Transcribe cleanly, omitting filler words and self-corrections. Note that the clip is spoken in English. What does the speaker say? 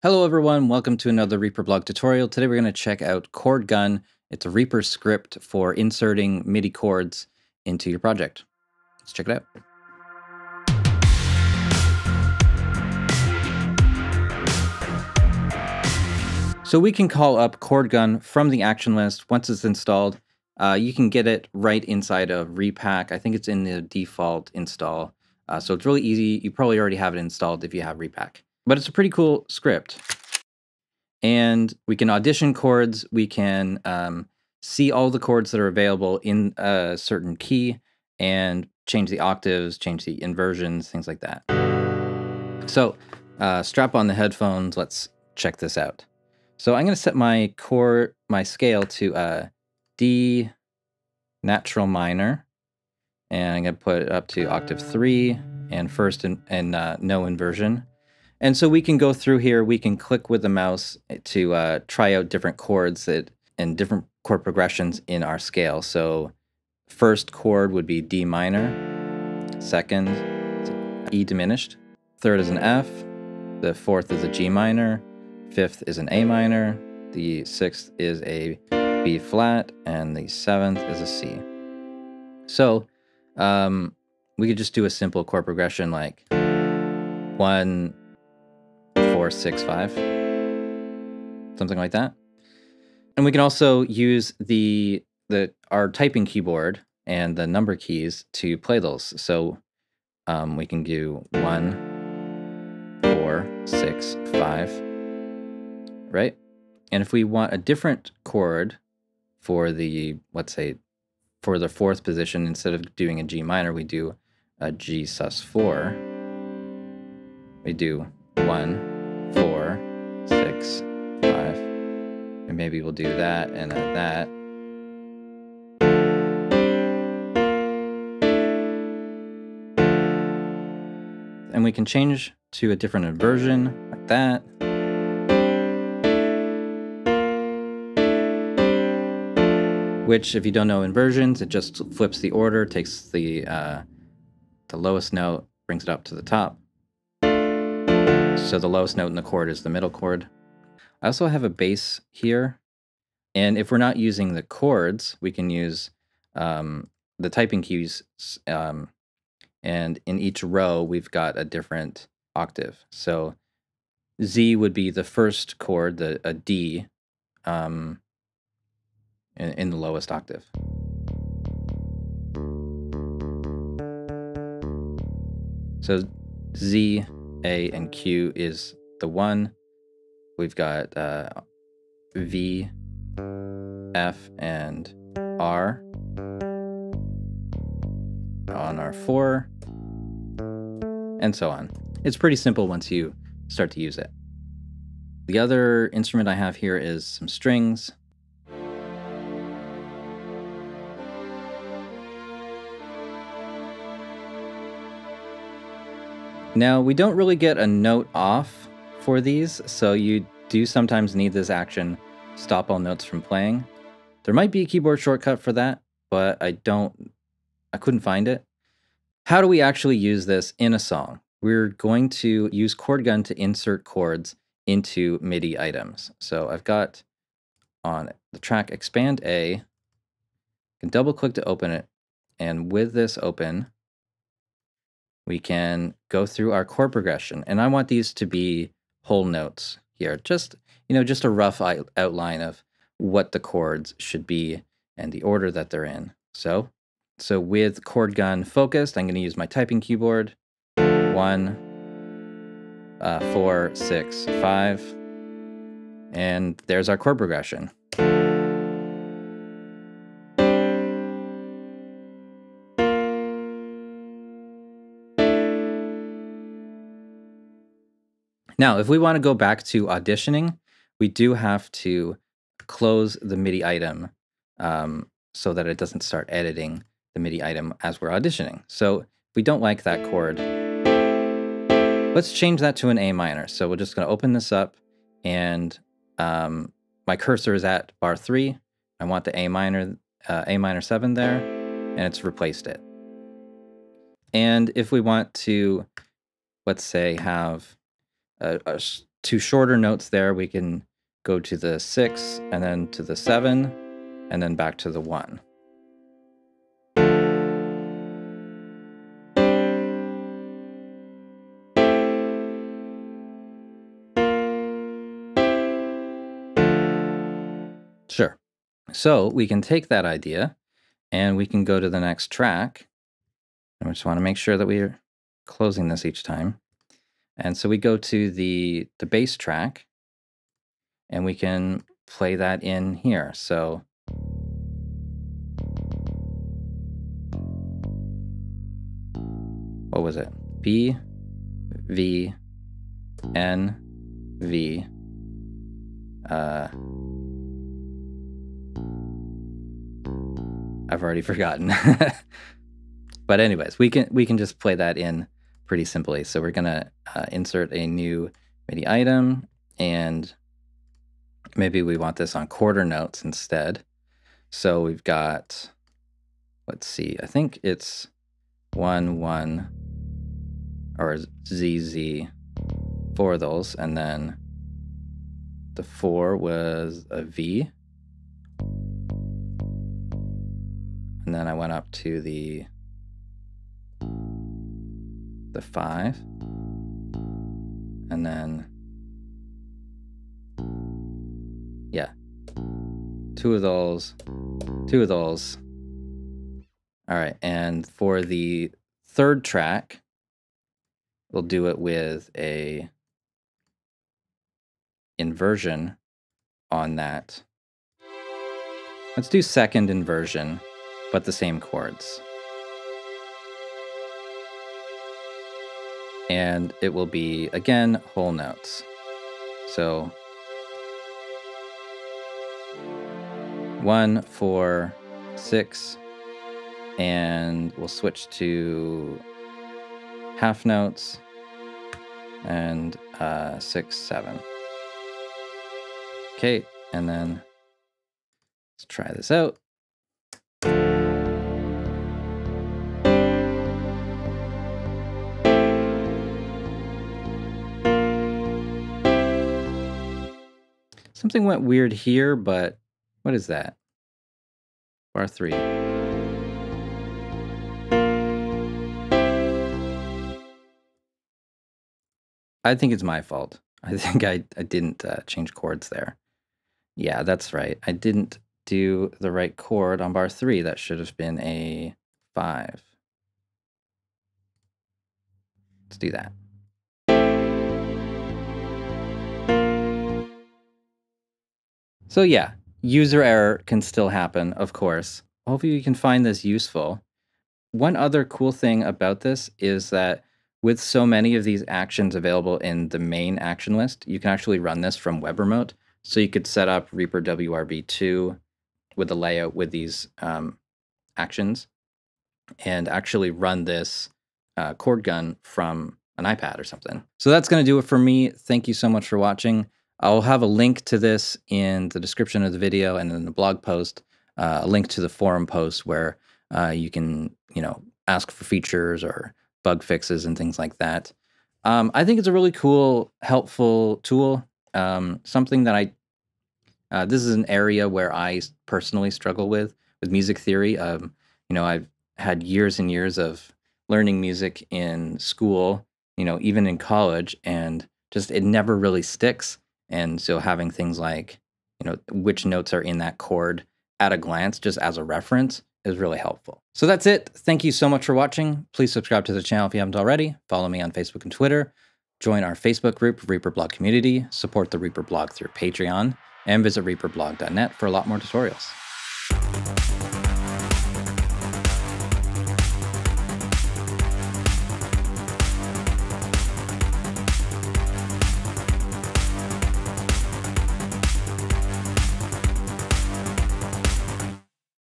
Hello everyone, welcome to another Reaper Blog tutorial. Today we're going to check out ChordGun. It's a Reaper script for inserting MIDI chords into your project. Let's check it out. So we can call up ChordGun from the action list. Once it's installed, you can get it right inside of Repack. I think it's in the default install. So it's really easy. You probably already have it installed if you have Repack. But it's a pretty cool script. And we can audition chords. We can see all the chords that are available in a certain key and change the octaves, change the inversions, things like that. So strap on the headphones. Let's check this out. So I'm going to set my chord, my scale to D natural minor. And I'm going to put it up to octave 3 and first and no inversion. And so we can go through here, we can click with the mouse to try out different chords and different chord progressions in our scale. So first chord would be D minor, second E diminished, third is an F, the fourth is a G minor, fifth is an A minor, the sixth is a B flat, and the seventh is a C. So we could just do a simple chord progression like 1, 4, 6, 5, something like that. And we can also use our typing keyboard and the number keys to play those. So we can do 1, 4, 6, 5, right? And if we want a different chord for the, let's say, for the fourth position, instead of doing a G minor, we do a G sus4. We do 1, 4, 6, 5, and maybe we'll do that and then that. And we can change to a different inversion like that. Which, if you don't know inversions, it just flips the order, takes the lowest note, brings it up to the top. So the lowest note in the chord is the middle chord. I also have a bass here. And if we're not using the chords, we can use the typing keys. And in each row, we've got a different octave. So Z would be the first chord, a D, in the lowest octave. So Z, A and Q is the 1. We've got V, F, and R on our 4, and so on. It's pretty simple once you start to use it. The other instrument I have here is some strings. Now, we don't really get a note off for these, so you do sometimes need this action, stop all notes from playing. There might be a keyboard shortcut for that, but I couldn't find it. How do we actually use this in a song? We're going to use ChordGun to insert chords into MIDI items. So I've got on the track Expand A, you can double click to open it, and with this open, we can go through our chord progression. And I want these to be whole notes here. Just a rough outline of what the chords should be and the order that they're in. So with ChordGun focused, I'm going to use my typing keyboard. 1, 4, 6, 5. And there's our chord progression. Now, if we want to go back to auditioning, we do have to close the MIDI item so that it doesn't start editing the MIDI item as we're auditioning. So if we don't like that chord, let's change that to an A minor. So we're just going to open this up, and my cursor is at bar 3. I want the A minor 7 there, and it's replaced it. And if we want to, let's say, have A two shorter notes there, we can go to the 6 and then to the 7 and then back to the 1. Sure. So we can take that idea and we can go to the next track. And we just want to make sure that we're closing this each time. And so we go to the bass track and we can play that in here. So what was it? B, V, N, V, I've already forgotten. But anyways, we can just play that in pretty simply. So we're gonna insert a new MIDI item, and maybe we want this on quarter notes instead. So we've got, let's see, I think it's 1, 1, or ZZ for those, and then the 4 was a V. And then I went up to the 5, and then, yeah, 2 of those. All right, and for the third track, we'll do it with a inversion on that. Let's do second inversion, but the same chords. And it will be, again, whole notes. So 1, 4, 6, and we'll switch to half notes and 6, 7. Okay, and then let's try this out. Something went weird here, but what is that? Bar 3. I think it's my fault. I think I didn't change chords there. Yeah, that's right. I didn't do the right chord on bar 3. That should have been a 5. Let's do that. So yeah, user error can still happen, of course. Hopefully you can find this useful. One other cool thing about this is that with so many of these actions available in the main action list, you can actually run this from web remote. So you could set up Reaper WRB2 with the layout with these actions and actually run this ChordGun from an iPad or something. So that's gonna do it for me. Thank you so much for watching. I'll have a link to this in the description of the video and in the blog post, a link to the forum post where you can, you know, ask for features or bug fixes and things like that. I think it's a really cool, helpful tool. Something that this is an area where I personally struggle with music theory. You know, I've had years and years of learning music in school, you know, even in college, and just it never really sticks. And so having things like, you know, which notes are in that chord at a glance, just as a reference, is really helpful. So that's it. Thank you so much for watching. Please subscribe to the channel if you haven't already. Follow me on Facebook and Twitter. Join our Facebook group, Reaper Blog Community. Support the Reaper Blog through Patreon. And visit reaperblog.net for a lot more tutorials.